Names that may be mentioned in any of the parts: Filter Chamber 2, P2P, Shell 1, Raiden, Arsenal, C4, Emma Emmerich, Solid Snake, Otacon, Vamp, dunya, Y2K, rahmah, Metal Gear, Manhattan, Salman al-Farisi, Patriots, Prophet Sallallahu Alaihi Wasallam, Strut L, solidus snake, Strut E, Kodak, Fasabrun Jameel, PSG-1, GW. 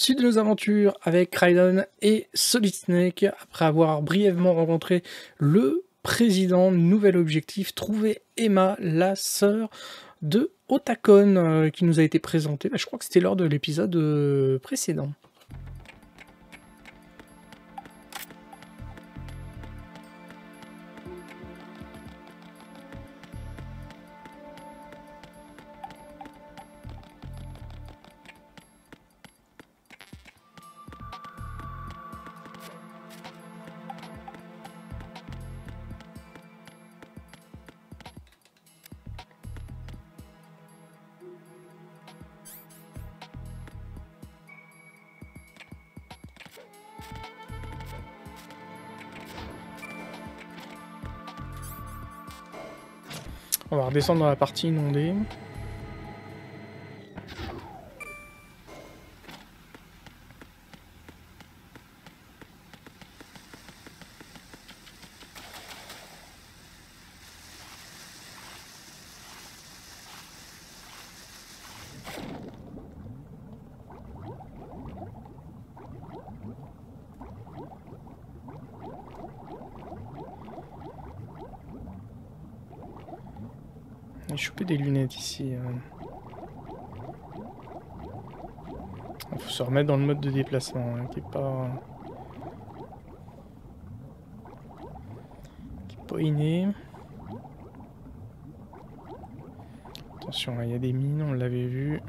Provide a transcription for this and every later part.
Suite de nos aventures avec Raiden et Solid Snake. Après avoir brièvement rencontré le président, nouvel objectif, trouver Emma, la sœur de Otacon, qui nous a été présentée. Bah, je crois que c'était lors de l'épisode précédent. On va redescendre dans la partie inondée. Choper des lunettes ici. Il faut se remettre dans le mode de déplacement qui est pas inné. Attention, il y a des mines, on l'avait vu.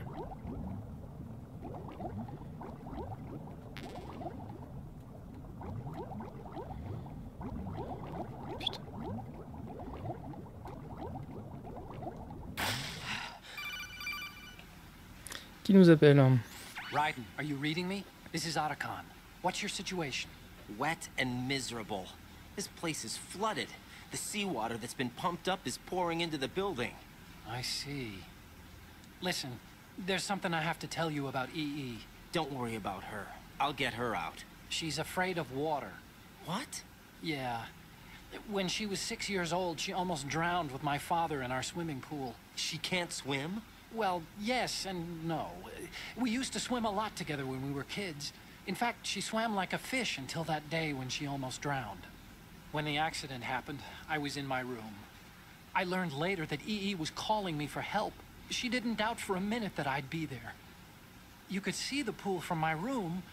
Qui nous appelle? Raiden, are you reading me? This is Otacon. What's your situation? Wet and miserable. This place is flooded. The seawater that's been pumped up is pouring into the building. I see. Listen, there's something I have to tell you about EE. Don't worry about her. I'll get her out. She's afraid of water. What? Yeah. When she was 6 years old, she almost drowned with my father in our swimming pool. She can't swim? Well, yes and no. We used to swim a lot together when we were kids. In fact, she swam like a fish until that day when she almost drowned. When the accident happened, I was in my room. I learned later that EE was calling me for help. She didn't doubt for a minute that I'd be there. You could see the pool from my room,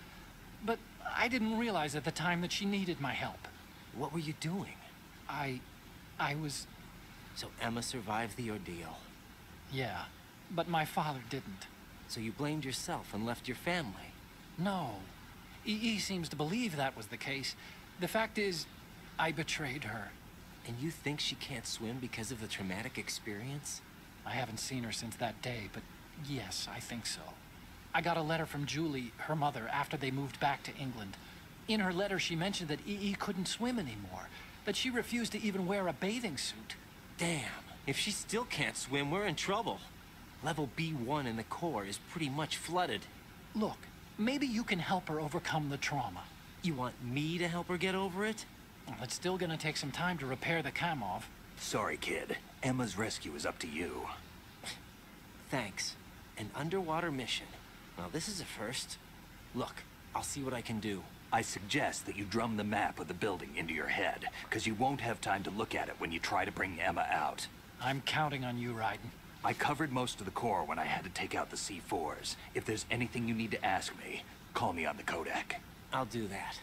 but I didn't realize at the time that she needed my help. What were you doing? I was... So Emma survived the ordeal. Yeah. But my father didn't. So you blamed yourself and left your family? No. EE seems to believe that was the case. The fact is, I betrayed her. And you think she can't swim because of the traumatic experience? I haven't seen her since that day, but yes, I think so. I got a letter from Julie, her mother, after they moved back to England. In her letter, she mentioned that EE couldn't swim anymore, that she refused to even wear a bathing suit. Damn. If she still can't swim, we're in trouble. Level B1 in the core is pretty much flooded. Look, maybe you can help her overcome the trauma. You want me to help her get over it? Well, it's still gonna take some time to repair the comm-off. Sorry, kid. Emma's rescue is up to you. Thanks. An underwater mission. Now, this is a first. Look, I'll see what I can do. I suggest that you drum the map of the building into your head, because you won't have time to look at it when you try to bring Emma out. I'm counting on you, Raiden. I covered most of the core when I had to take out the C4s. If there's anything you need to ask me, call me on the Kodak. I'll do that.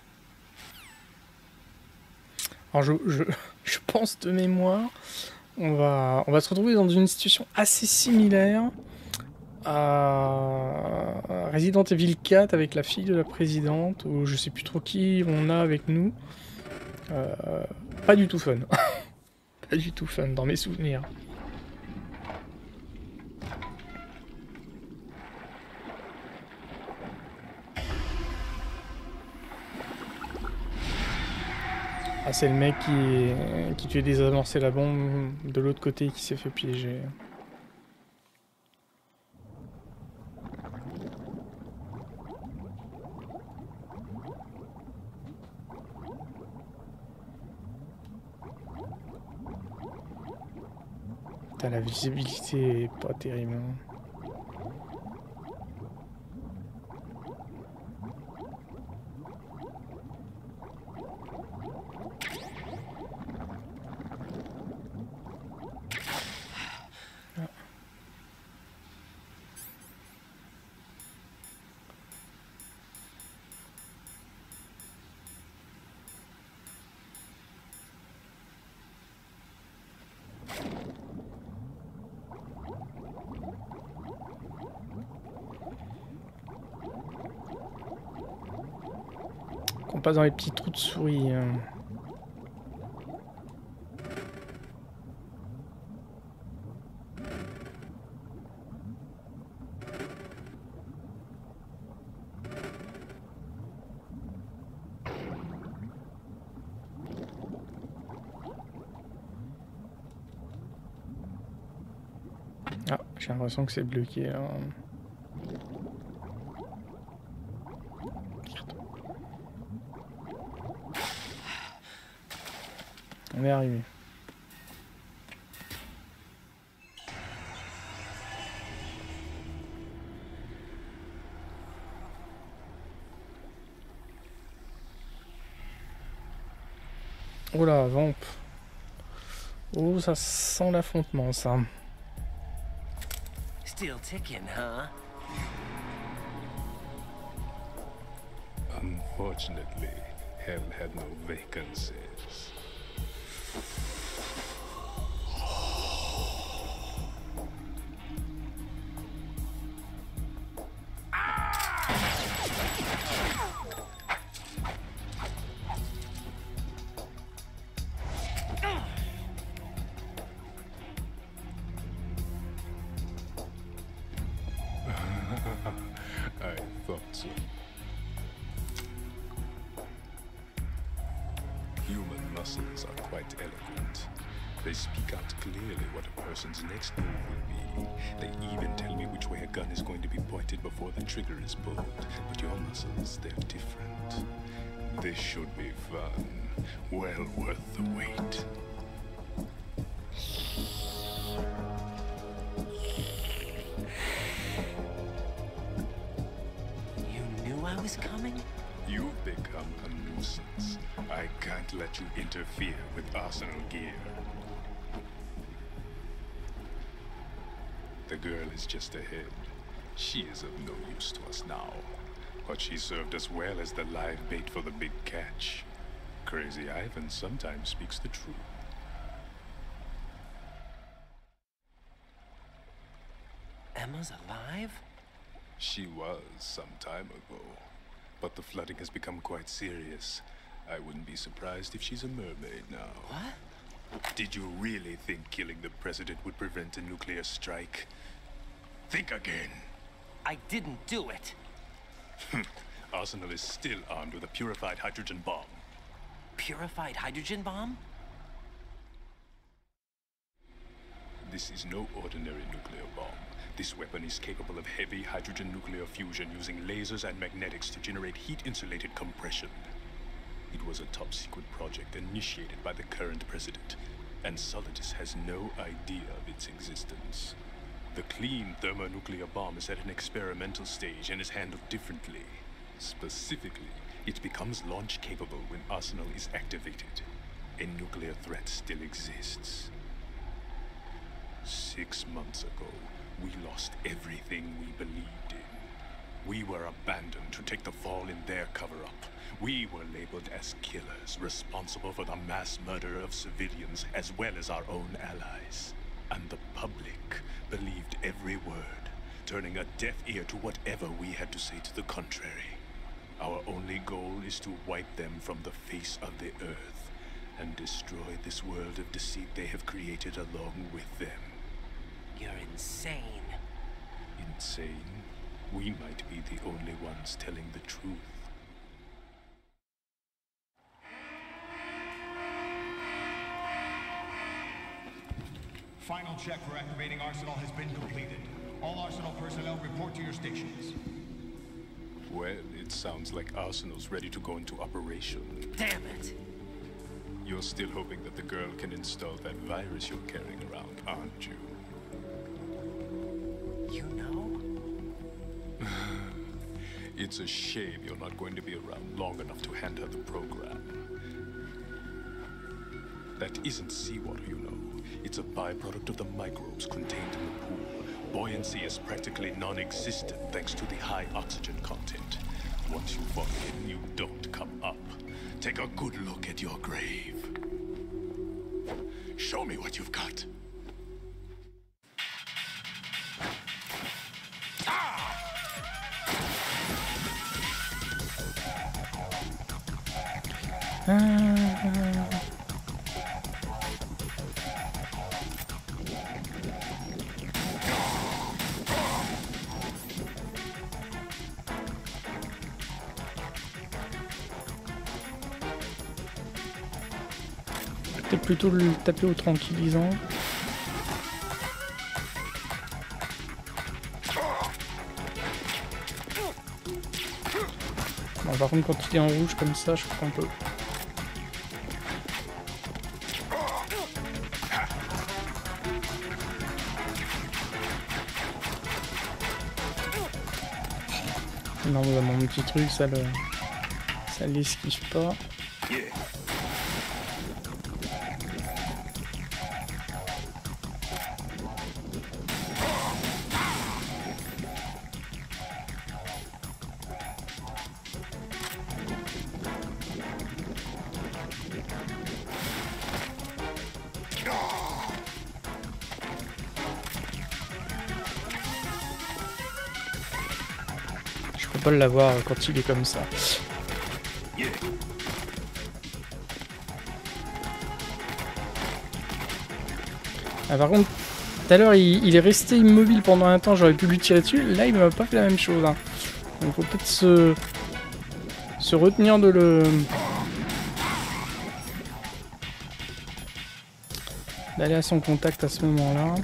Alors je pense de mémoire, on va se retrouver dans une situation assez similaire à Resident Evil 4 avec la fille de la présidente, ou je sais plus trop qui on a avec nous. Pas du tout fun. Pas du tout fun dans mes souvenirs. Ah, c'est le mec qui tuait des avancés la bombe de l'autre côté qui s'est fait piéger. Putain, la visibilité est pas terrible. Hein. pas dans les petits trous de souris. Ah, j'ai l'impression que c'est bloqué. Hein. On est arrivé. Oh là, Vamp. Oh, ça sent l'affrontement, ça. Still ticking, huh? Unfortunately, hell had no vacancies. Interfere with Arsenal gear. The girl is just ahead. She is of no use to us now, but she served us well as the live bait for the big catch. Crazy Ivan sometimes speaks the truth. Emma's alive? She was some time ago, but the flooding has become quite serious. I wouldn't be surprised if she's a mermaid now. What? Did you really think killing the president would prevent a nuclear strike? Think again. I didn't do it. Arsenal is still armed with a purified hydrogen bomb. Purified hydrogen bomb? This is no ordinary nuclear bomb. This weapon is capable of heavy hydrogen nuclear fusion using lasers and magnetics to generate heat-insulated compression. It was a top-secret project initiated by the current president, and Solidus has no idea of its existence. The clean thermonuclear bomb is at an experimental stage and is handled differently. Specifically, it becomes launch-capable when Arsenal is activated. A nuclear threat still exists. 6 months ago, we lost everything we believed in. We were abandoned to take the fall in their cover-up. We were labeled as killers, responsible for the mass murder of civilians as well as our own allies. And the public believed every word, turning a deaf ear to whatever we had to say to the contrary. Our only goal is to wipe them from the face of the earth and destroy this world of deceit they have created along with them. You're insane. Insane? We might be the only ones telling the truth. Final check for activating Arsenal has been completed. All Arsenal personnel report to your stations. Well, it sounds like Arsenal's ready to go into operation. Damn it! You're still hoping that the girl can install that virus you're carrying around, aren't you? You know? It's a shame you're not going to be around long enough to hand her the program. That isn't seawater, you know. It's a byproduct of the microbes contained in the pool. Buoyancy is practically non-existent thanks to the high oxygen content. Once you fall in, you don't come up. Take a good look at your grave. Show me what you've got. Peut-être plutôt le taper au tranquillisant. Par contre, quand il est en rouge comme ça, je crois qu'on peut. Non, voilà mon petit truc, ça le, ça l'esquive pas. Pas l'avoir quand il est comme ça. Ah, par contre, tout à l'heure il est resté immobile pendant un temps, j'aurais pu lui tirer dessus. Là, il m'a pas fait la même chose. Hein. Donc, faut peut-être se retenir de le d'aller à son contact à ce moment-là.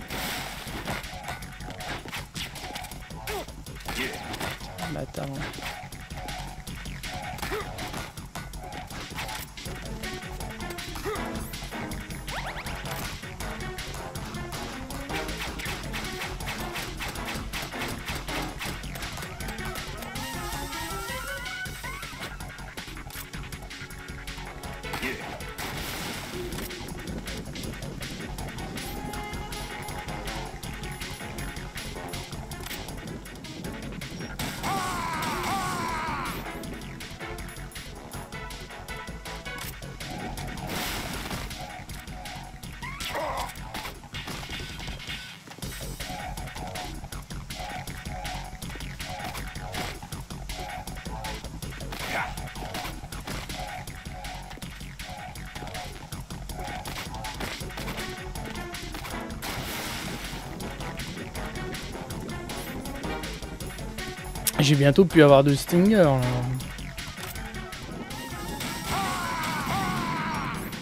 J'ai bientôt pu avoir deux stingers.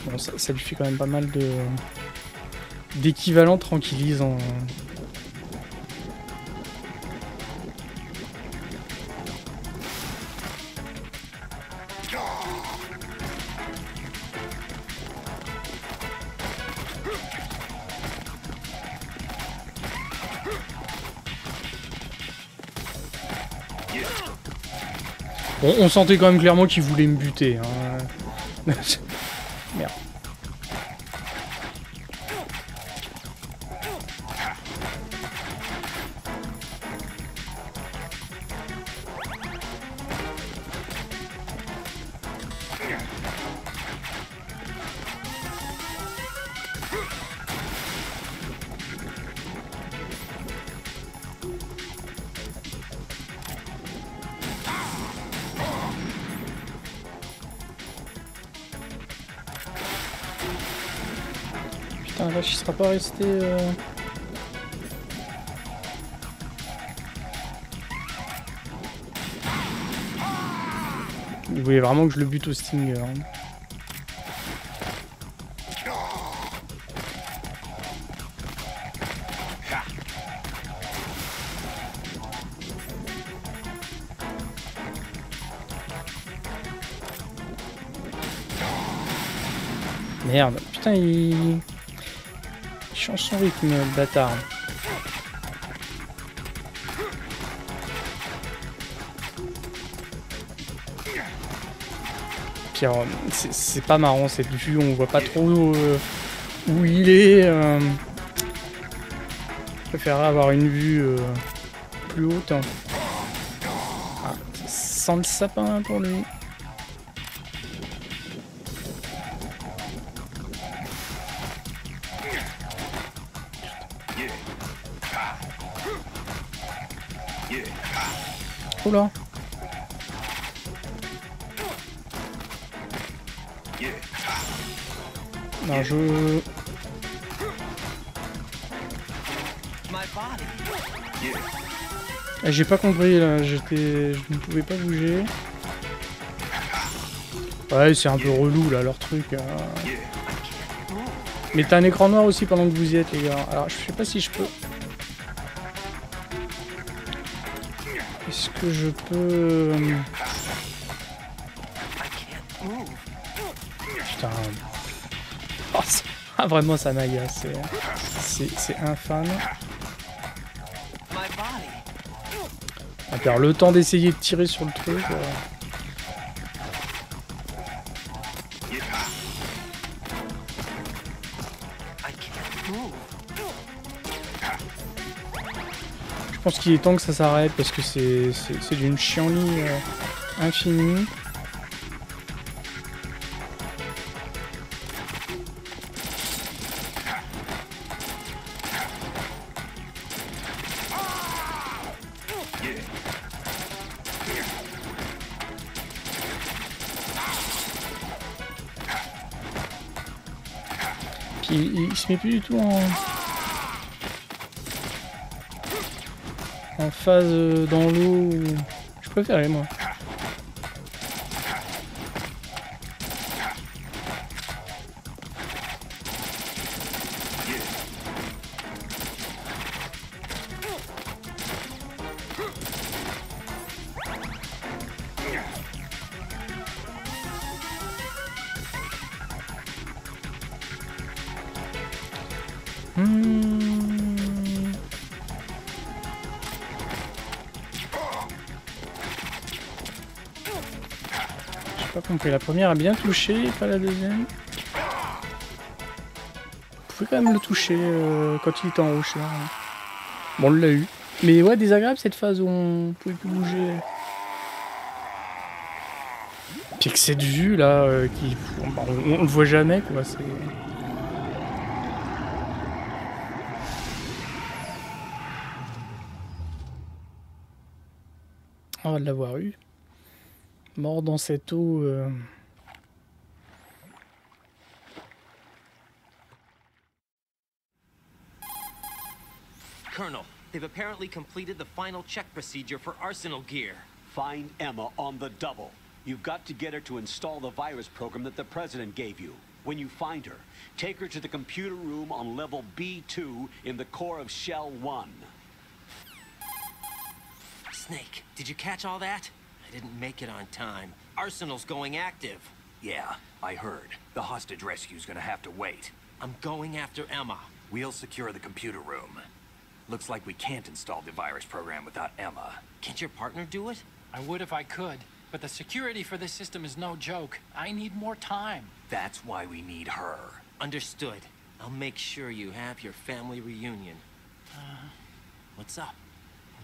Bon, ça lui fait quand même pas mal de d'équivalents tranquillisants. On sentait quand même clairement qu'il voulait me buter. Hein. Merde. Pas rester Il voulait vraiment que je le bute au stinger. Hein. Merde, putain il... change son rythme, le bâtard. Pire, c'est pas marrant cette vue, on voit pas trop où il est. Je préférerais avoir une vue plus haute. Hein. Ah, sans le sapin pour lui. Là. Bien joué. J'ai pas compris là, je ne pouvais pas bouger. Ouais, c'est un peu relou là leur truc. Mais t'as un écran noir aussi pendant que vous y êtes les gars. Alors je sais pas si je peux. Est-ce que je peux... Putain... Oh, ah, vraiment ça m'agace, c'est infâme. On perd le temps d'essayer de tirer sur le truc. Je pense qu'il est temps que ça s'arrête parce que c'est d'une chienlit infinie. Il se met plus du tout en phase dans l'eau. Je préférais moi. La première a bien touché, pas la deuxième. Vous pouvez quand même le toucher quand il était en rouge. Là. Bon, on l'a eu. Mais ouais, désagréable cette phase où on pouvait plus bouger. Puis que cette vue là, on le voit jamais quoi. C'est... On va l'avoir eu. Mort dans cette eau. Colonel, they've apparently completed the final check procedure for Arsenal gear. Find Emma on the double. You've got to get her to install the virus program that the president gave you. When you find her, take her to the computer room on level B2 in the core of Shell 1. Snake, did you catch all that? I didn't make it on time. Arsenal's going active. Yeah, I heard. The hostage rescue's gonna have to wait. I'm going after Emma. We'll secure the computer room. Looks like we can't install the virus program without Emma. Can't your partner do it? I would if I could, but the security for this system is no joke. I need more time. That's why we need her. Understood. I'll make sure you have your family reunion. What's up?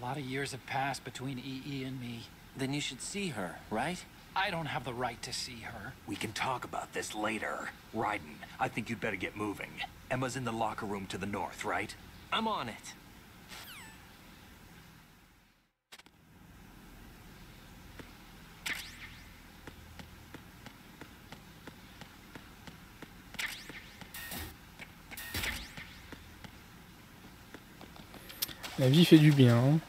A lot of years have passed between EE and me. Then you should see her, right? I don't have the right to see her. We can talk about this later. Raiden, I think you'd better get moving. Emma's in the locker room to the north, right? I'm on it. La vie fait du bien, hein?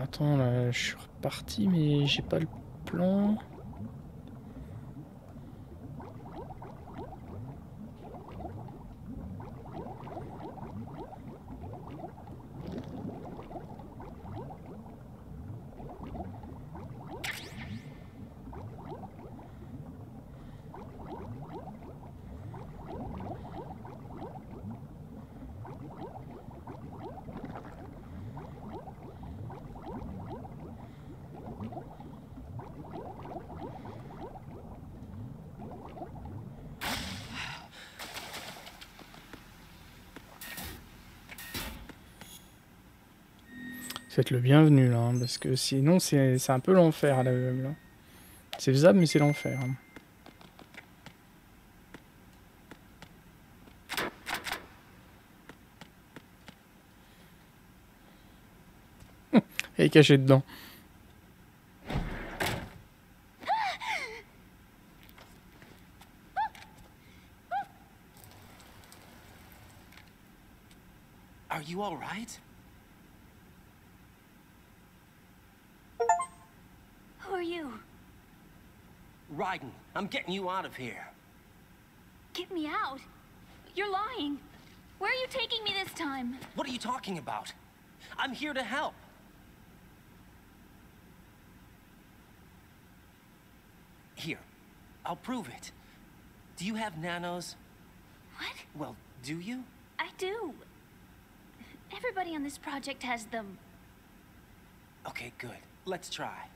Attends, là, je suis reparti, mais j'ai pas le plan. Faites le bienvenu là, hein, parce que sinon c'est un peu l'enfer à l'aveugle. C'est faisable mais c'est l'enfer. Hein. Elle est cachée dedans. Are you all right? Who are you? Raiden, I'm getting you out of here. Get me out? You're lying. Where are you taking me this time? What are you talking about? I'm here to help. Here, I'll prove it. Do you have nanos? What? Well, do you? I do. Everybody on this project has them. Okay, good. Let's try.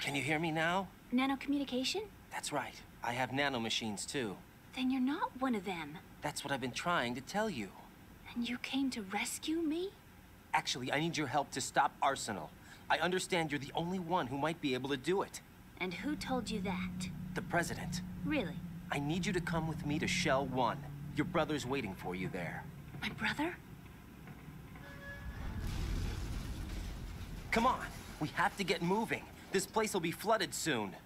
Can you hear me now? Nano communication? That's right. I have nano machines too. Then you're not one of them. That's what I've been trying to tell you. And you came to rescue me? Actually, I need your help to stop Arsenal. I understand you're the only one who might be able to do it. And who told you that? The president. Really? I need you to come with me to Shell 1. Your brother's waiting for you there. My brother? Come on. We have to get moving. This place will be flooded soon.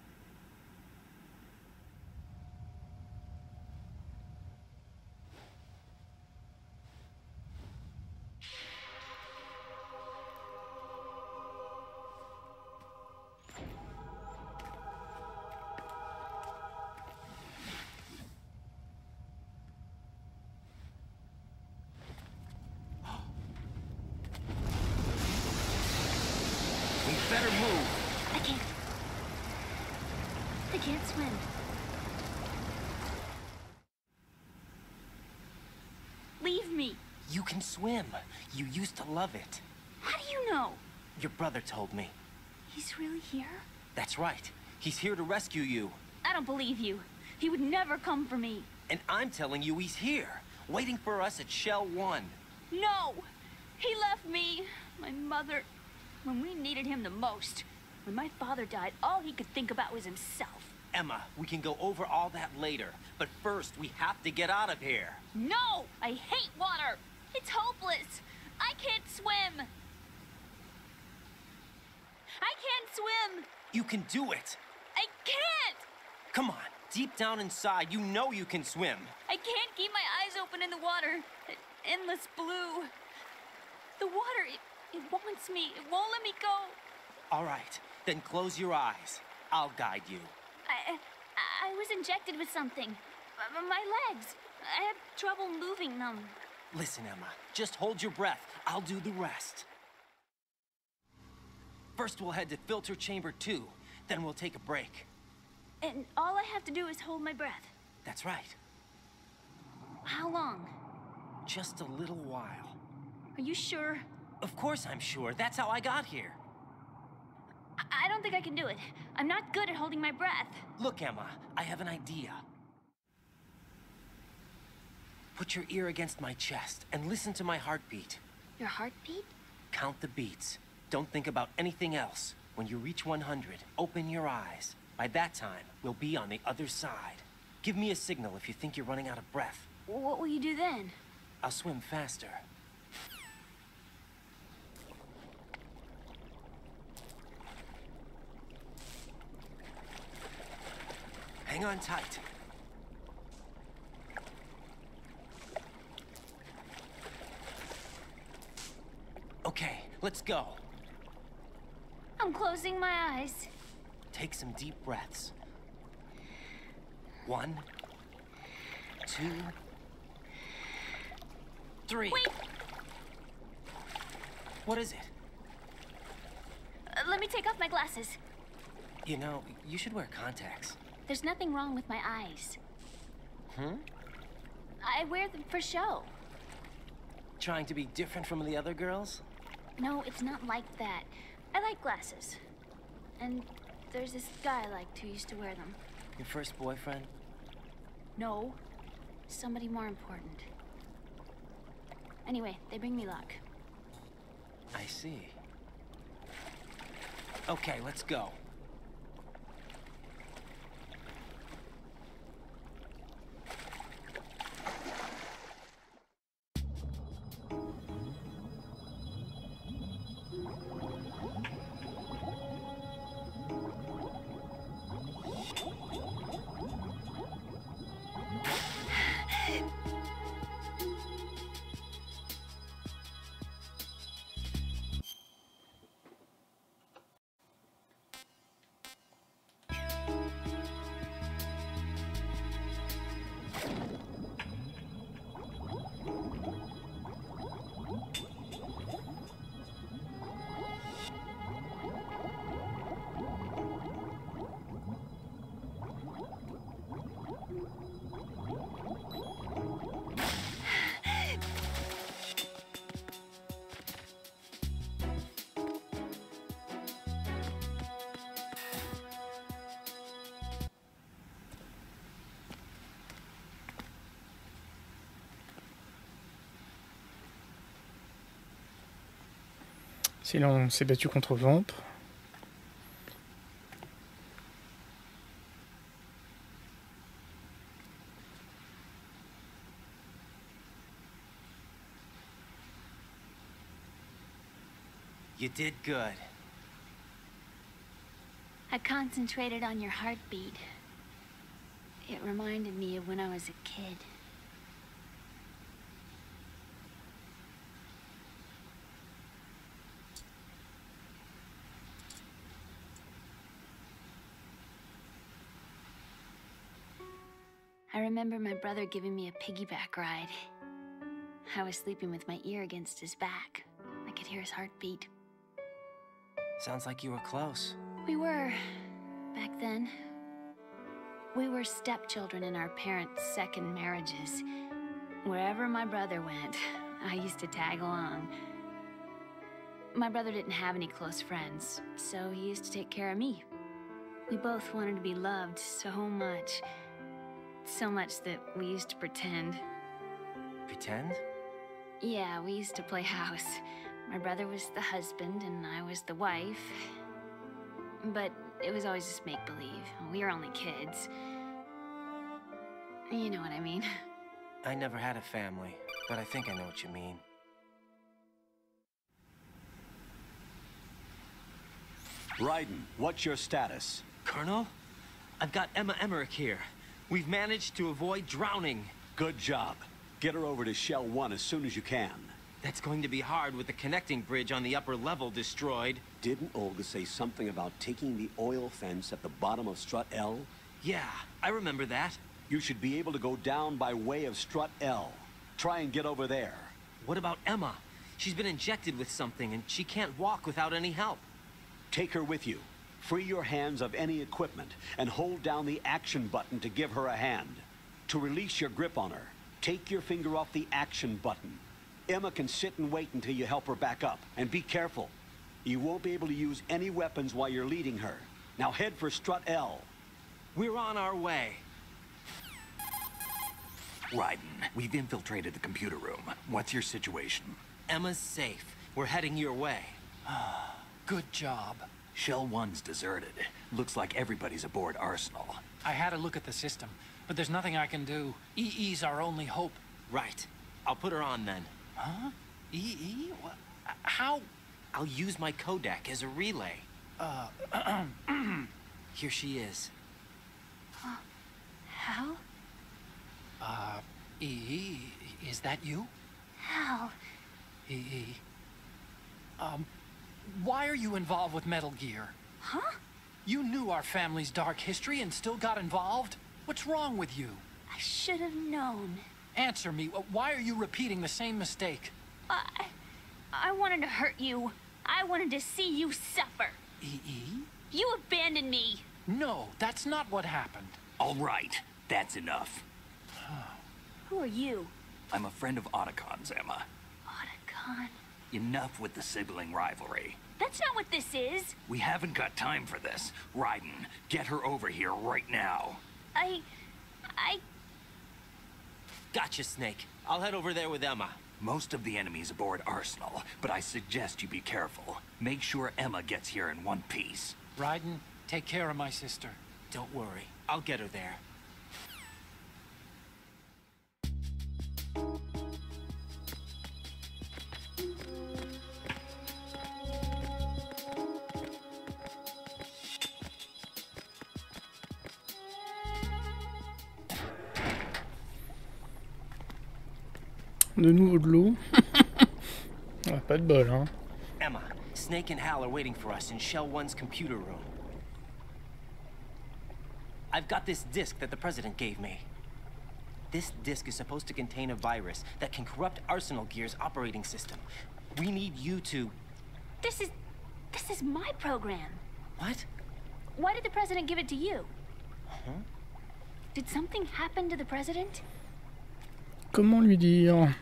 Swim. You used to love it. How do you know? Your brother told me. He's really here? That's right. He's here to rescue you. I don't believe you. He would never come for me. And I'm telling you he's here, waiting for us at Shell 1. No! He left me, my mother, when we needed him the most. When my father died, all he could think about was himself. Emma, we can go over all that later. But first, we have to get out of here. No! I hate water! It's hopeless. I can't swim. I can't swim. You can do it. I can't. Come on. Deep down inside, you know you can swim. I can't keep my eyes open in the water. Endless blue. The water, it wants me. It won't let me go. All right. Then close your eyes. I'll guide you. I was injected with something. My legs. I have trouble moving them. Listen, Emma, just hold your breath. I'll do the rest. First, we'll head to Filter Chamber 2. Then we'll take a break. And all I have to do is hold my breath. That's right. How long? Just a little while. Are you sure? Of course I'm sure. That's how I got here. I don't think I can do it. I'm not good at holding my breath. Look, Emma, I have an idea. Put your ear against my chest and listen to my heartbeat. Your heartbeat? Count the beats. Don't think about anything else. When you reach 100, open your eyes. By that time, we'll be on the other side. Give me a signal if you think you're running out of breath. What will you do then? I'll swim faster. Hang on tight. Okay, let's go. I'm closing my eyes. Take some deep breaths. 1, 2, 3. Wait. What is it? Let me take off my glasses. You know, you should wear contacts. There's nothing wrong with my eyes. Hmm? I wear them for show. Trying to be different from the other girls? No, it's not like that. I like glasses. And there's this guy I liked who used to wear them. Your first boyfriend? No. Somebody more important. Anyway, they bring me luck. I see. Okay, let's go. C'est là où on s'est battu contre Vamp. You did good. I concentrated on your heartbeat. It reminded me of when I was a kid. I remember my brother giving me a piggyback ride. I was sleeping with my ear against his back. I could hear his heartbeat. Sounds like you were close. We were, back then. We were stepchildren in our parents' second marriages. Wherever my brother went, I used to tag along. My brother didn't have any close friends, so he used to take care of me. We both wanted to be loved so much. So much that we used to pretend. Pretend? Yeah, we used to play house. My brother was the husband and I was the wife. But it was always just make-believe. We were only kids. You know what I mean. I never had a family, but I think I know what you mean. Raiden, what's your status? Colonel, I've got Emma Emmerich here. We've managed to avoid drowning. Good job. Get her over to Shell 1 as soon as you can. That's going to be hard with the connecting bridge on the upper level destroyed. Didn't Olga say something about taking the oil fence at the bottom of Strut L? Yeah, I remember that. You should be able to go down by way of Strut L. Try and get over there. What about Emma? She's been injected with something and she can't walk without any help. Take her with you. Free your hands of any equipment and hold down the action button to give her a hand. To release your grip on her, take your finger off the action button. Emma can sit and wait until you help her back up, and be careful. You won't be able to use any weapons while you're leading her. Now head for Strut L. We're on our way. Raiden, we've infiltrated the computer room. What's your situation? Emma's safe. We're heading your way. Good job. Shell 1's deserted. Looks like everybody's aboard Arsenal. I had a look at the system, but there's nothing I can do. EE's our only hope. Right. I'll put her on then. Huh? EE? What? How? I'll use my codec as a relay. Here she is. Hal? EE, is that you? Hal. EE. Why are you involved with Metal Gear? Huh? You knew our family's dark history and still got involved? What's wrong with you? I should have known. Answer me, why are you repeating the same mistake? I wanted to hurt you. I wanted to see you suffer. EE? You abandoned me. No, that's not what happened. All right, that's enough. Who are you? I'm a friend of Otacon's, Emma. Otacon? Enough with the sibling rivalry. That's not what this is. We haven't got time for this. Raiden, get her over here right now. I... Gotcha, Snake. I'll head over there with Emma. Most of the enemies aboard Arsenal, but I suggest you be careful. Make sure Emma gets here in one piece. Raiden, take care of my sister. Don't worry. I'll get her there. De nouveau de l'eau. Ah, pas de bol, hein. Emma, Snake and Hal are waiting for us in Shell 1's computer room. I've got this disc that the president gave me. This disc is supposed to contain a virus that can corrupt Arsenal Gear's operating system. We need you to... This is my program. What? Why did the president give it to you? Huh? Did something happen to the president? Comment lui dire?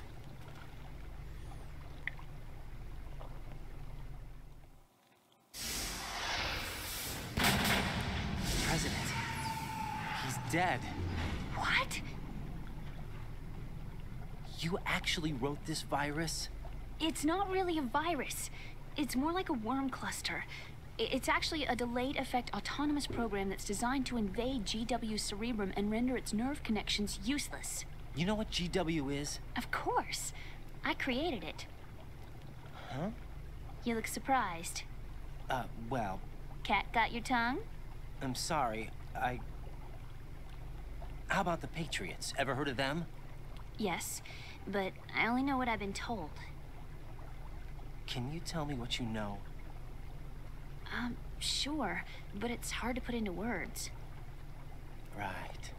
President, he's dead. What? You actually wrote this virus? It's not really a virus. It's more like a worm cluster. It's actually a delayed effect autonomous program that's designed to invade GW's cerebrum and render its nerve connections useless. You know what GW is? Of course. I created it. Huh? You look surprised. Well... Cat got your tongue? I'm sorry, I... How about the Patriots? Ever heard of them? Yes, but I only know what I've been told. Can you tell me what you know? Sure, but it's hard to put into words. Right.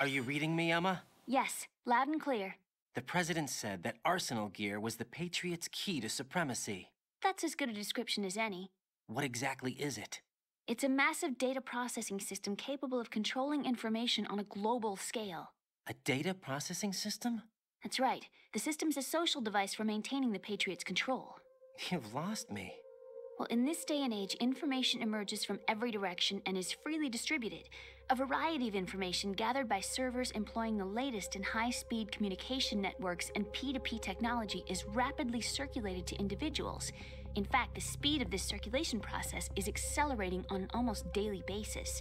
Are you reading me, Emma? Yes, loud and clear. The president said that Arsenal gear was the Patriots' key to supremacy. That's as good a description as any. What exactly is it? It's a massive data processing system capable of controlling information on a global scale. A data processing system? That's right. The system's a social device for maintaining the Patriots' control. You've lost me. Well, in this day and age, information emerges from every direction and is freely distributed. A variety of information gathered by servers employing the latest in high-speed communication networks and P2P technology is rapidly circulated to individuals. In fact, the speed of this circulation process is accelerating on an almost daily basis.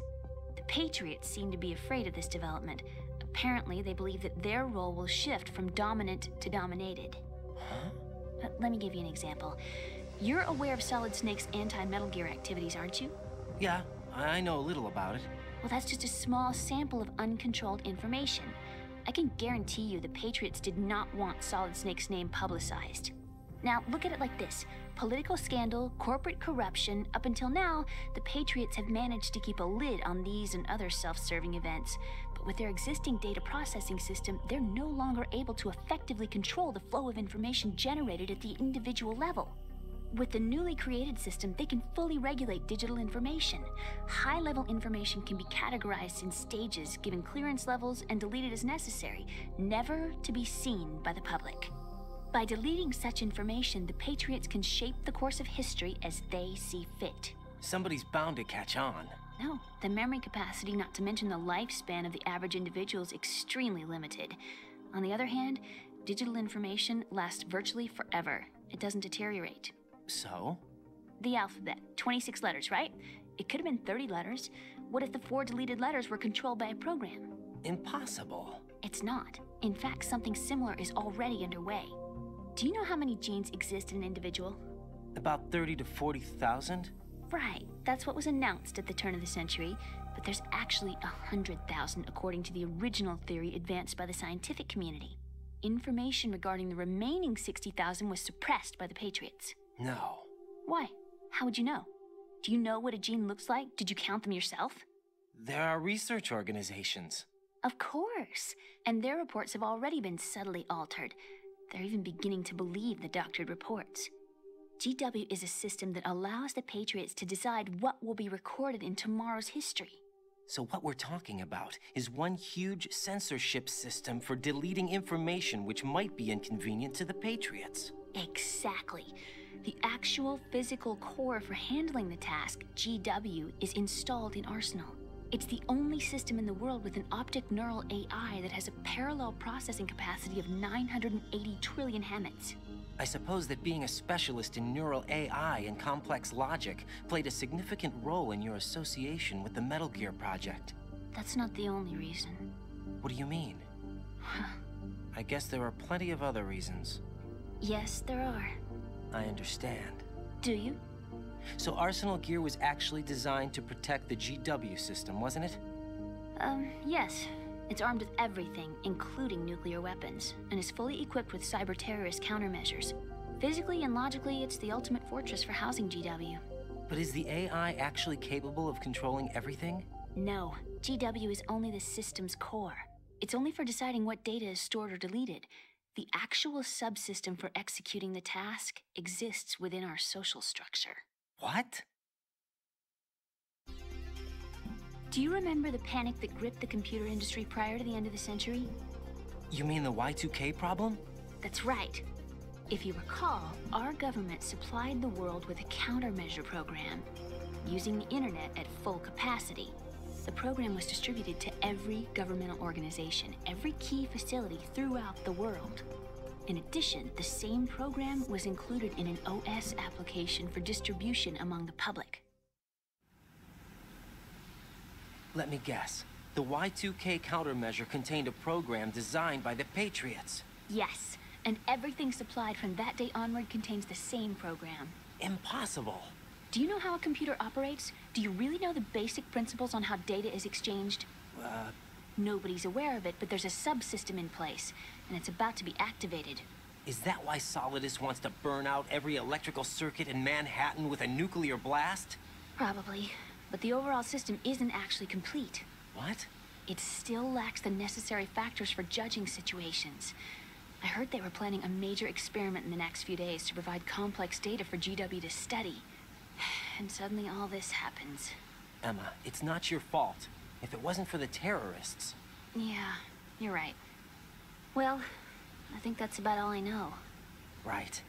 The Patriots seem to be afraid of this development. Apparently, they believe that their role will shift from dominant to dominated. Huh? Let me give you an example. You're aware of Solid Snake's anti-Metal Gear activities, aren't you? Yeah, I know a little about it. Well, that's just a small sample of uncontrolled information. I can guarantee you the Patriots did not want Solid Snake's name publicized. Now, look at it like this. Political scandal, corporate corruption, up until now, the Patriots have managed to keep a lid on these and other self-serving events. But with their existing data processing system, they're no longer able to effectively control the flow of information generated at the individual level. With the newly created system, they can fully regulate digital information. High-level information can be categorized in stages, given clearance levels, and deleted as necessary, never to be seen by the public. By deleting such information, the Patriots can shape the course of history as they see fit. Somebody's bound to catch on. No, the memory capacity, not to mention the lifespan of the average individual, is extremely limited. On the other hand, digital information lasts virtually forever. It doesn't deteriorate. So? The alphabet. 26 letters, right? It could have been 30 letters. What if the 4 deleted letters were controlled by a program? Impossible. It's not. In fact, something similar is already underway. Do you know how many genes exist in an individual? About 30 to 40,000? Right. That's what was announced at the turn of the century. But there's actually 100,000 according to the original theory advanced by the scientific community. Information regarding the remaining 60,000 was suppressed by the Patriots. No. Why? How would you know? Do you know what a gene looks like? Did you count them yourself? There are research organizations. Of course. And their reports have already been subtly altered. They're even beginning to believe the doctored reports. GW is a system that allows the Patriots to decide what will be recorded in tomorrow's history. So what we're talking about is one huge censorship system for deleting information which might be inconvenient to the Patriots. Exactly. The actual physical core for handling the task, GW, is installed in Arsenal. It's the only system in the world with an optic neural AI that has a parallel processing capacity of 980 trillion hammets. I suppose that being a specialist in neural AI and complex logic played a significant role in your association with the Metal Gear project. That's not the only reason. What do you mean? I guess there are plenty of other reasons. Yes, there are. I understand. Do you? So Arsenal gear was actually designed to protect the GW system, wasn't it? Yes. It's armed with everything, including nuclear weapons, and is fully equipped with cyber-terrorist countermeasures. Physically and logically, it's the ultimate fortress for housing GW. But is the AI actually capable of controlling everything? No. GW is only the system's core. It's only for deciding what data is stored or deleted. The actual subsystem for executing the task exists within our social structure. What? Do you remember the panic that gripped the computer industry prior to the end of the century? You mean the Y2K problem? That's right. If you recall, our government supplied the world with a countermeasure program, using the internet at full capacity. The program was distributed to every governmental organization, every key facility throughout the world. In addition, the same program was included in an OS application for distribution among the public. Let me guess. The Y2K countermeasure contained a program designed by the Patriots. Yes, and everything supplied from that day onward contains the same program. Impossible. Do you know how a computer operates? Do you really know the basic principles on how data is exchanged? Nobody's aware of it, but there's a subsystem in place, and it's about to be activated. Is that why Solidus wants to burn out every electrical circuit in Manhattan with a nuclear blast? Probably, but the overall system isn't actually complete. What? It still lacks the necessary factors for judging situations. I heard they were planning a major experiment in the next few days to provide complex data for GW to study. And suddenly all this happens. Emma, it's not your fault. If it wasn't for the terrorists... Yeah, you're right. Well, I think that's about all I know. Right.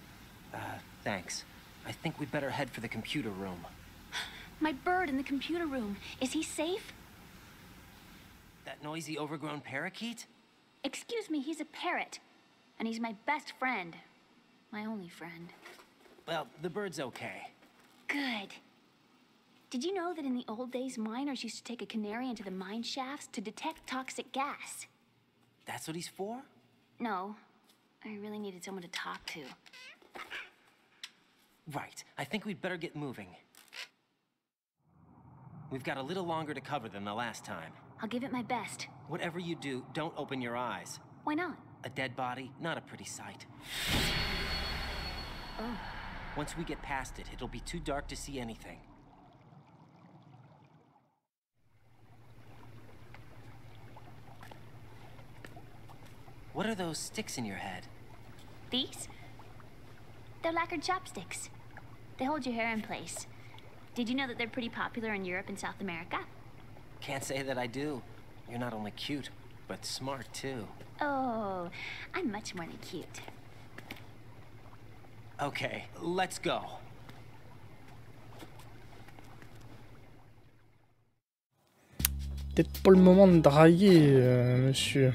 Thanks. I think we'd better head for the computer room. My bird in the computer room. Is he safe? That noisy, overgrown parakeet? Excuse me, he's a parrot. And he's my best friend. My only friend. Well, the bird's okay. Good. Did you know that in the old days, miners used to take a canary into the mine shafts to detect toxic gas? That's what he's for? No. I really needed someone to talk to. Right. I think we'd better get moving. We've got a little longer to cover than the last time. I'll give it my best. Whatever you do, don't open your eyes. Why not? A dead body, not a pretty sight. Oh. Once we get past it, it'll be too dark to see anything. What are those sticks in your head? These? They're lacquered chopsticks. They hold your hair in place. Did you know that they're pretty popular in Europe and South America? Can't say that I do. You're not only cute, but smart too. Oh, I'm much more than cute. Okay, let's go. Peut-être pas le moment de draguer, monsieur.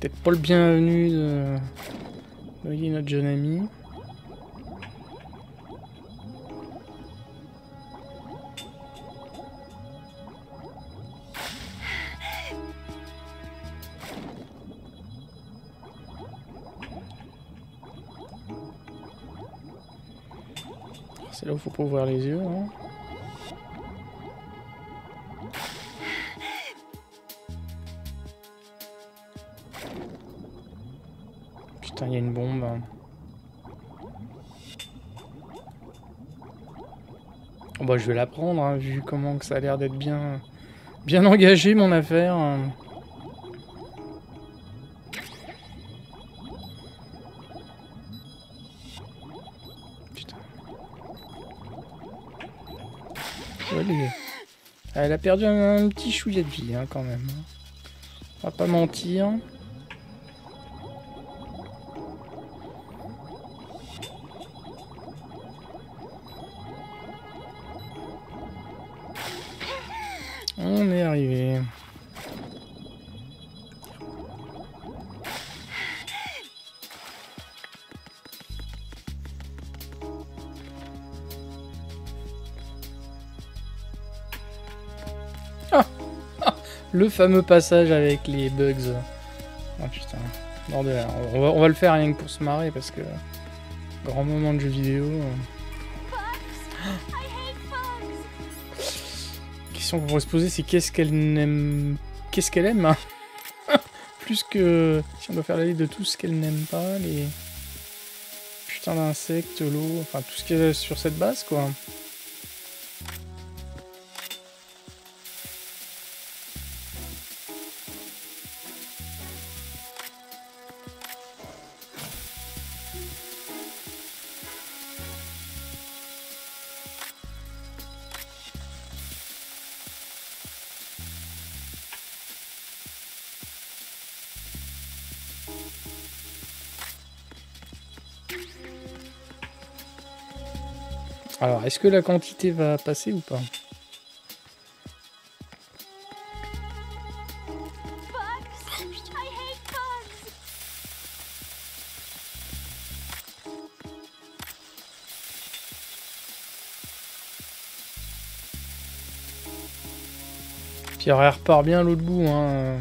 Peut-être pas le bienvenu de draguer notre jeune ami. C'est là où il faut pas ouvrir les yeux, hein. Putain, il y a une bombe. Oh bah, je vais la prendre, hein, vu comment que ça a l'air d'être bien engagé, mon affaire. Putain. Allez. Elle a perdu un petit chouillet de vie, hein, quand même. On va pas mentir. On est arrivé. Ah, ah, le fameux passage avec les bugs. Ah putain. Bordel. On va le faire rien que pour se marrer parce que... Grand moment de jeu vidéo. Qu'on pourrait se poser, c'est qu'est-ce qu'elle aime plus que si on doit faire la liste de tout ce qu'elle n'aime pas, les putains d'insectes, l'eau, enfin tout ce qu'il y a sur cette base, quoi. Alors, est-ce que la quantité va passer ou pas? Pierre, elle repart bien l'autre bout, hein.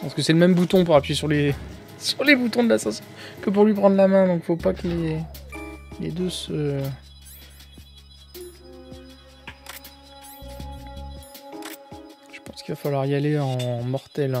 Parce que c'est le même bouton pour appuyer sur les boutons de l'ascenseur que pour lui prendre la main, donc faut pas qu'il ait... Les deux se... Je pense qu'il va falloir y aller en mortel.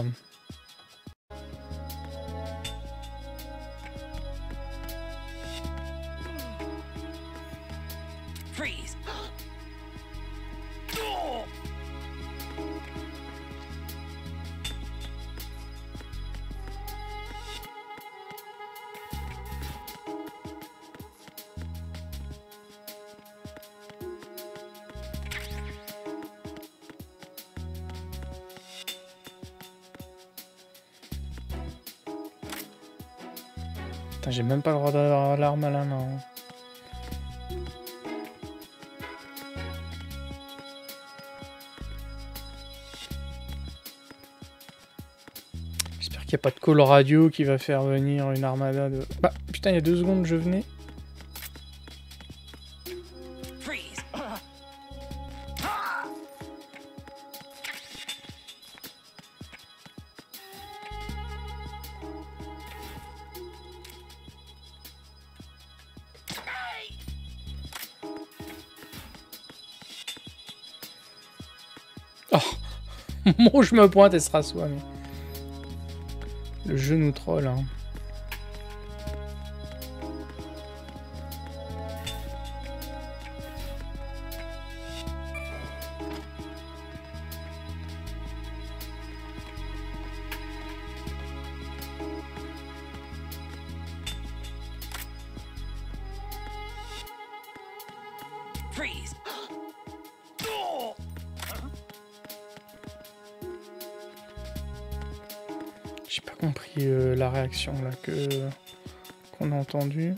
J'ai même pas le droit d'avoir l'arme à la main. J'espère qu'il n'y a pas de call radio qui va faire venir une armada de... Bah putain, il y a 2 secondes je venais. Bon, je me pointe, elle se rassoit, mais... Le jeu nous troll, hein. Là qu'on a entendu.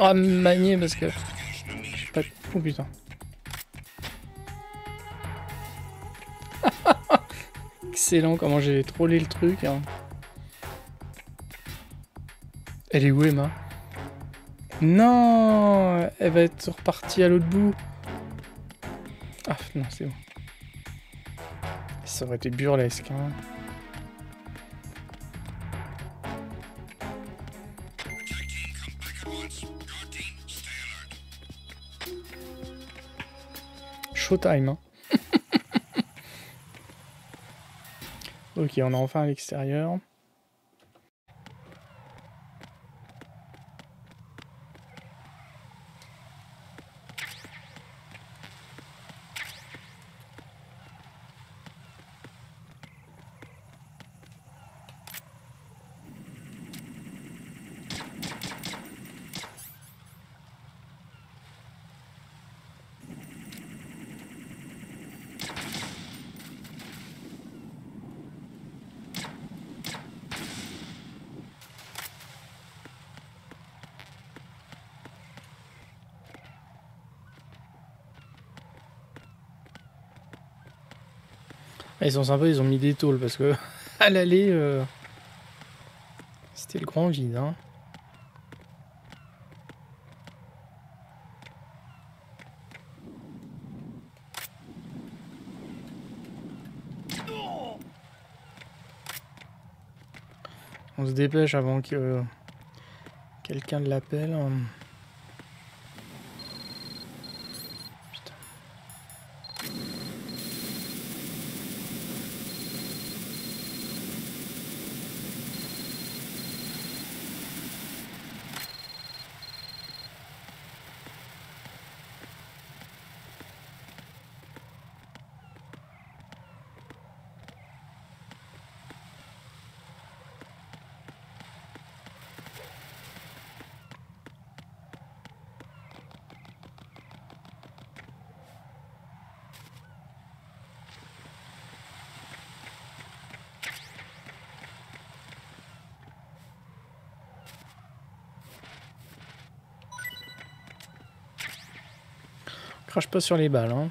À manier parce que je suis pas fou, putain. Excellent, comment j'ai trollé le truc, hein. Elle est où, Emma? Non, elle va être repartie à l'autre bout. Ah non, c'est bon. Ça aurait été burlesque, hein. Showtime, hein. Ok, on est enfin à l'extérieur. Ils sont sympas, ils ont mis des tôles parce que à l'aller, C'était le grand vide, hein. On se dépêche avant que quelqu'un l'appelle. Crache pas sur les balles, hein.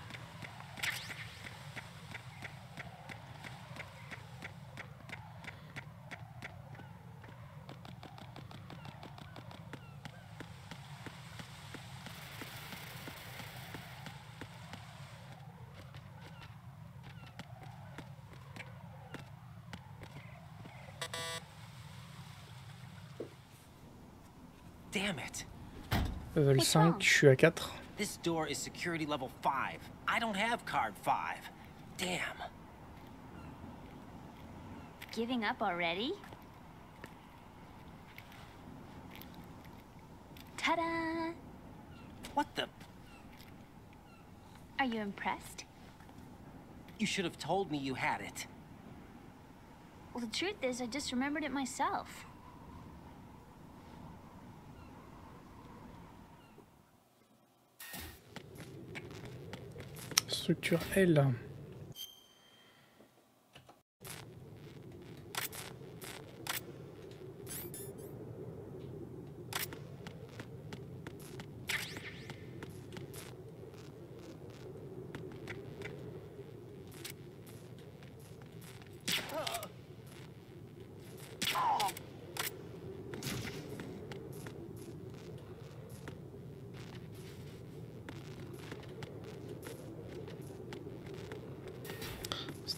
Damn it. Level 5, je suis à 4. This door is security level 5. I don't have card 5. Damn. Giving up already? Ta-da! What the? Are you impressed? You should have told me you had it. Well, the truth is, I just remembered it myself. Structure L.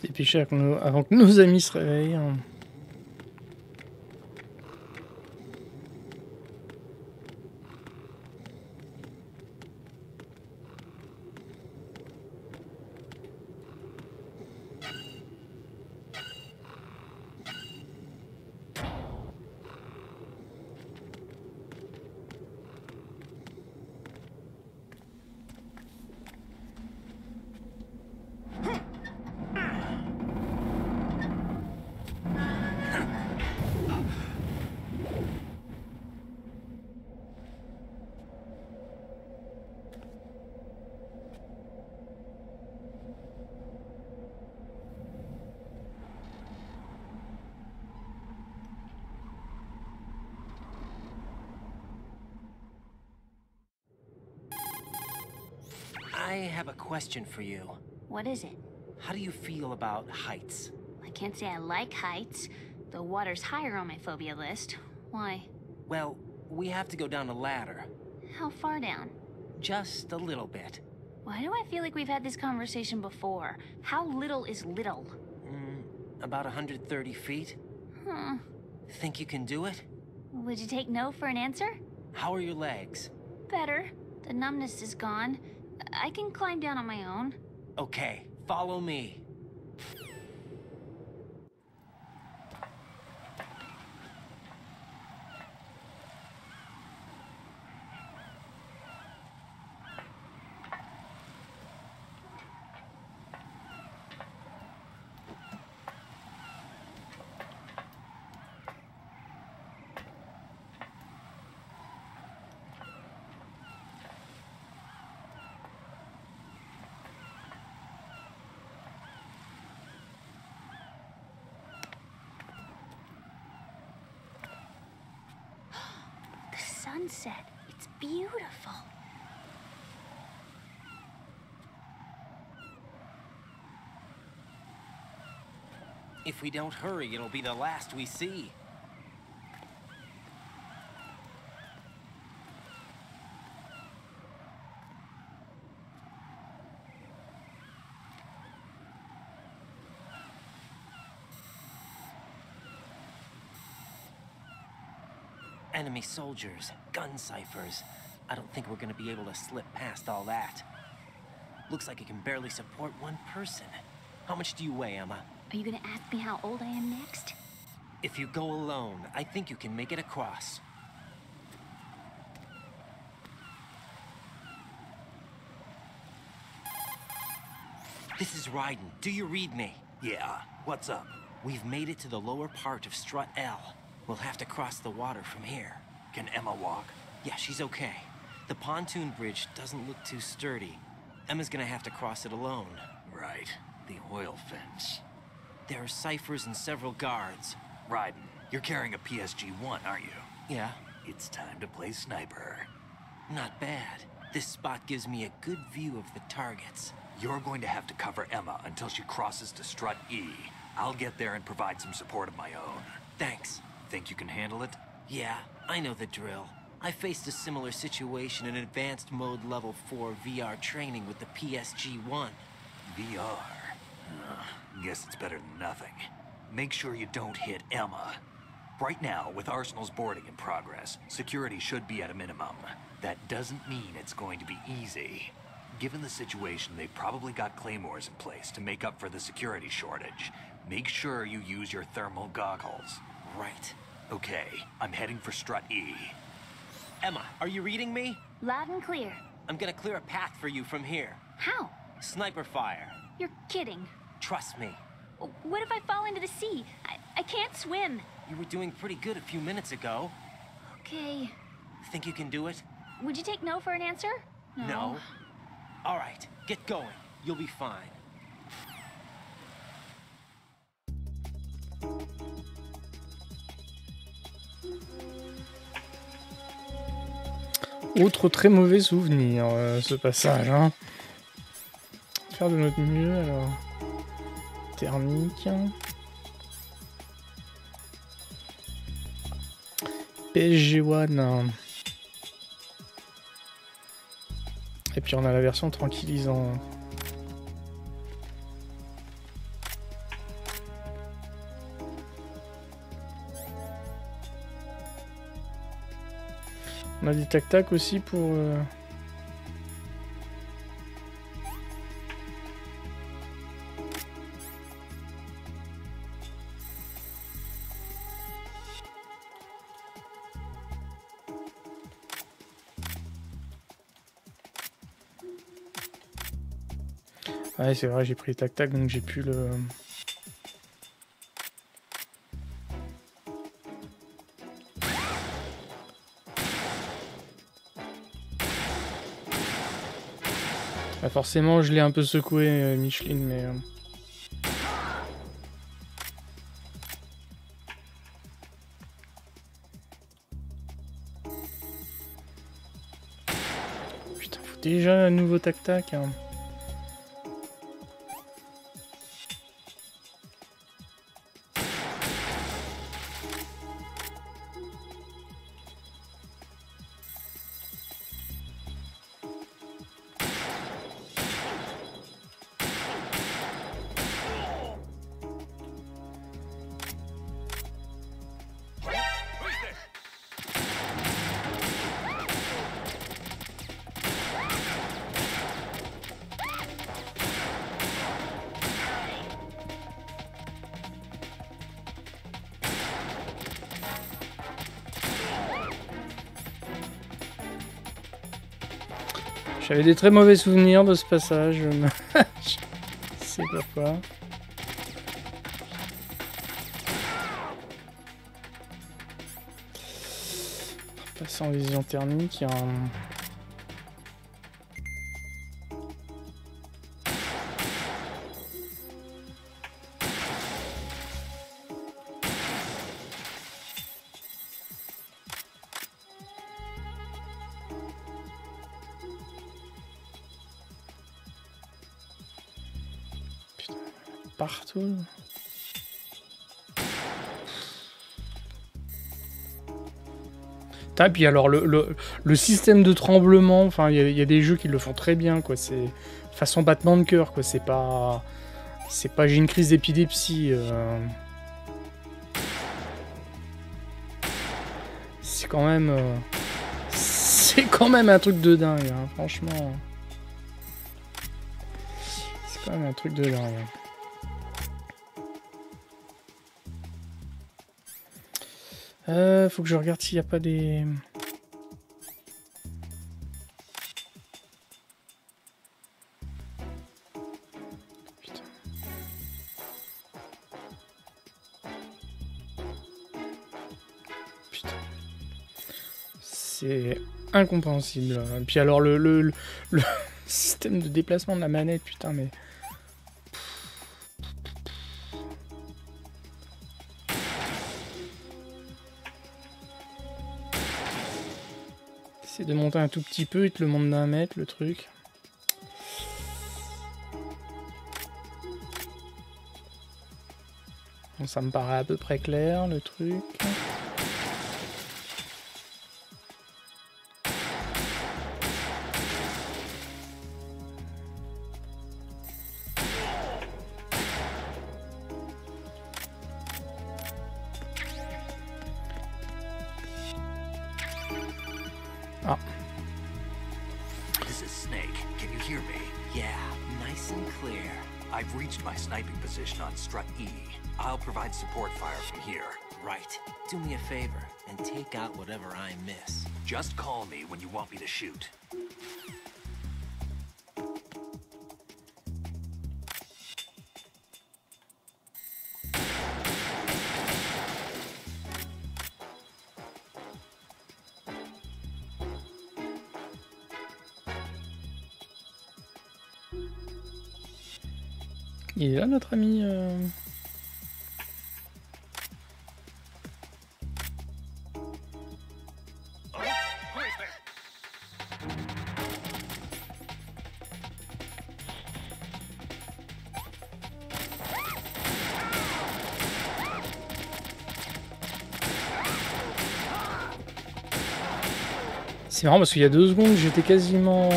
Dépêcher avant que nos amis se réveillent. I have a question for you. What is it? How do you feel about heights? I can't say I like heights. The water's higher on my phobia list. Why? Well, we have to go down a ladder. How far down? Just a little bit. Why do I feel like we've had this conversation before? How little is little? About 130 feet. Huh. Think you can do it? Would you take no for an answer? How are your legs? Better. The numbness is gone. I can climb down on my own. Okay, follow me. Sunset. It's beautiful. If we don't hurry, it'll be the last we see. Enemy soldiers, gun ciphers. I don't think we're gonna be able to slip past all that. Looks like it can barely support one person. How much do you weigh, Emma? Are you gonna ask me how old I am next? If you go alone, I think you can make it across. This is Raiden. Do you read me? Yeah. What's up? We've made it to the lower part of Strut L. We'll have to cross the water from here. Can Emma walk? Yeah, she's okay. The pontoon bridge doesn't look too sturdy. Emma's gonna have to cross it alone. Right. The oil fence. There are ciphers and several guards. Raiden, you're carrying a PSG-1, aren't you? Yeah. It's time to play sniper. Not bad. This spot gives me a good view of the targets. You're going to have to cover Emma until she crosses to Strut E. I'll get there and provide some support of my own. Thanks. Think you can handle it? Yeah, I know the drill. I faced a similar situation in Advanced Mode Level 4 VR training with the PSG-1. VR? Guess it's better than nothing. Make sure you don't hit Emma. Right now, with Arsenal's boarding in progress, security should be at a minimum. That doesn't mean it's going to be easy. Given the situation, they've probably got claymores in place to make up for the security shortage. Make sure you use your thermal goggles. Right. Okay, I'm heading for Strut E. Emma, are you reading me? Loud and clear. I'm gonna clear a path for you from here. How? Sniper fire. You're kidding. Trust me. What if I fall into the sea? I can't swim. You were doing pretty good a few minutes ago. Okay. Think you can do it? Would you take no for an answer? No. All right, get going. You'll be fine. Autre très mauvais souvenir, ce passage. Hein. Faire de notre mieux, alors. Thermique. PSG-1. Et puis on a la version tranquillisant. On a des tac-tac aussi pour... Ouais, c'est vrai, j'ai pris les tac-tac, donc j'ai pu le... Bah forcément, je l'ai un peu secoué, Micheline, mais... Putain, faut déjà un nouveau tac-tac, hein. J'avais des très mauvais souvenirs de ce passage, je sais pas pourquoi. Passer en vision thermique, partout. Et puis alors le système de tremblement, enfin il y a des jeux qui le font très bien quoi, c'est façon battement de cœur quoi, c'est pas j'ai une crise d'épilepsie. C'est quand même... c'est quand même un truc de dingue, hein, franchement. C'est quand même un truc de dingue. Faut que je regarde s'il n'y a pas des... C'est incompréhensible. Et puis alors le système de déplacement de la manette, putain, mais... Essaye de monter un tout petit peu, il te le monte d'un mètre, le truc. Bon, ça me paraît à peu près clair, le truc. Just call me when you want me to shoot. Il est là, notre ami. C'est marrant parce qu'il y a 2 secondes, j'étais quasiment...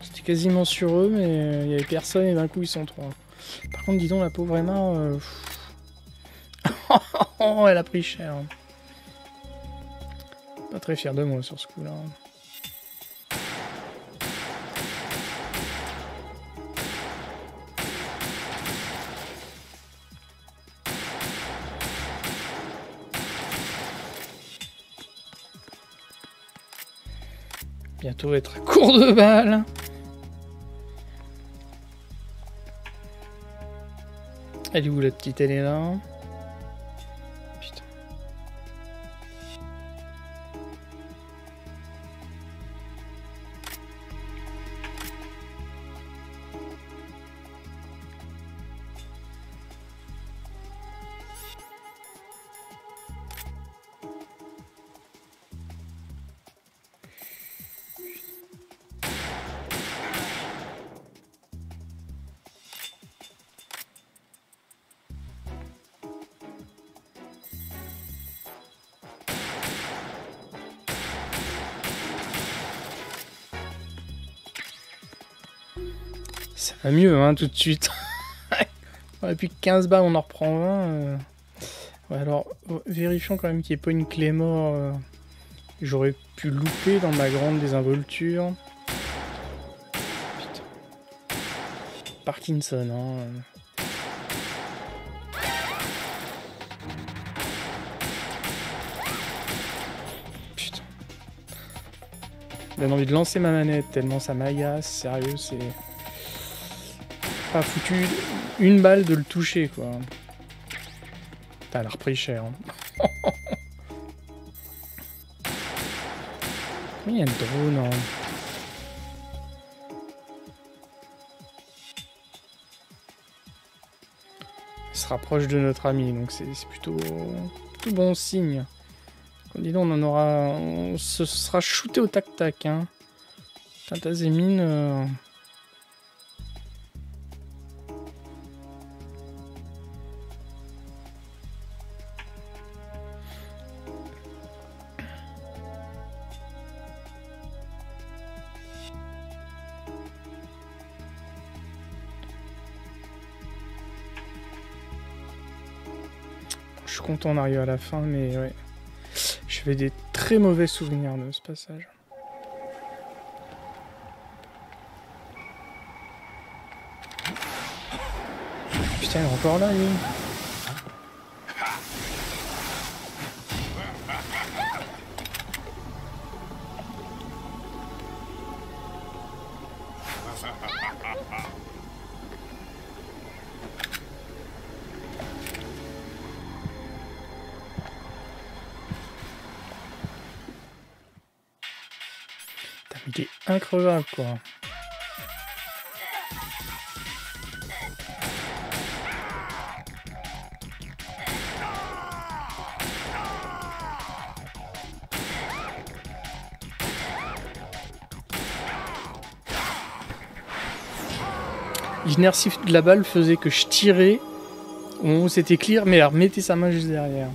J'étais quasiment sur eux, mais il n'y avait personne et d'un coup ils sont 3. Par contre, dis donc, la pauvre Emma... Elle a pris cher. Pas très fier de moi sur ce coup-là. Bientôt être à court de balles. Elle est où la petite, elle est là. Putain. Ça va mieux, hein, tout de suite. On a plus que 15 balles, on en reprend 20. Ouais, alors, vérifions quand même qu'il n'y ait pas une clé mort. J'aurais pu louper dans ma grande désinvolture. Putain. Parkinson, hein. Putain. J'ai envie de lancer ma manette tellement ça m'agace. Sérieux, c'est... pas foutu une balle de le toucher, quoi. T'as l'air pris cher, hein. Mais il y a le drone, hein. Il se rapproche de notre ami, donc c'est plutôt bon signe. Dis donc, on en aura... On se sera shooté au tac-tac, hein. Tintazémine... Je suis content d'arriver à la fin, mais ouais. Je fais des très mauvais souvenirs de ce passage. Putain, il est encore là, lui. Il est increvable, quoi. L'inertie de la balle faisait que je tirais au moment où c'était clear, mais elle remettait sa main juste derrière.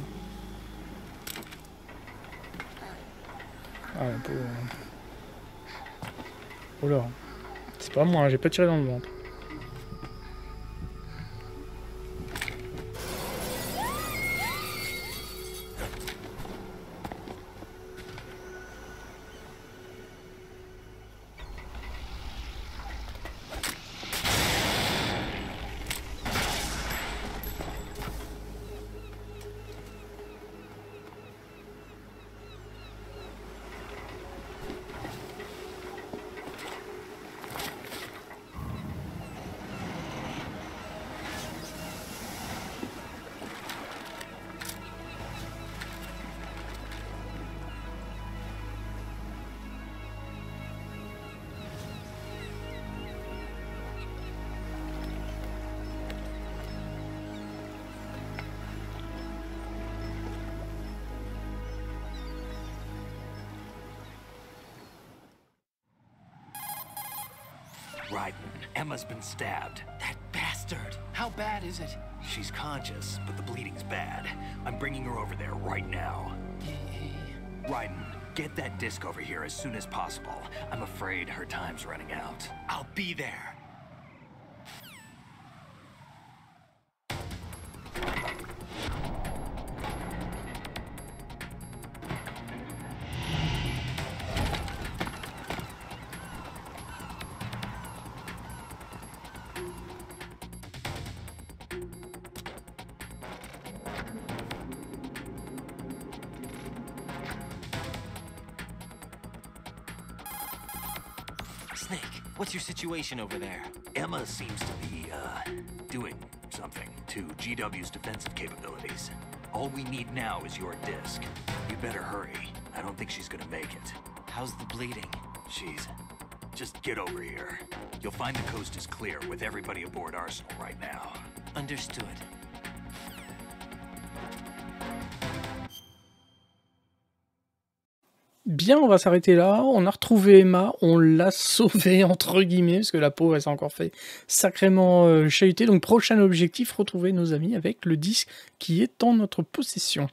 Ah, un peu... Oh là, c'est pas moi, hein, j'ai pas tiré dans le ventre. Raiden, Emma's been stabbed. That bastard! How bad is it? She's conscious, but the bleeding's bad. I'm bringing her over there right now. Raiden, get that disc over here as soon as possible. I'm afraid her time's running out. I'll be there. Snake, what's your situation over there? Emma seems to be, doing something to GW's defensive capabilities. All we need now is your disc. You better hurry. I don't think she's gonna make it. How's the bleeding? She's... Just get over here. You'll find the coast is clear with everybody aboard Arsenal right now. Understood. Bien, on va s'arrêter là, on a retrouvé Emma, on l'a sauvée entre guillemets, parce que la pauvre elle s'est encore fait sacrément chahuter. Donc prochain objectif, retrouver nos amis avec le disque qui est en notre possession.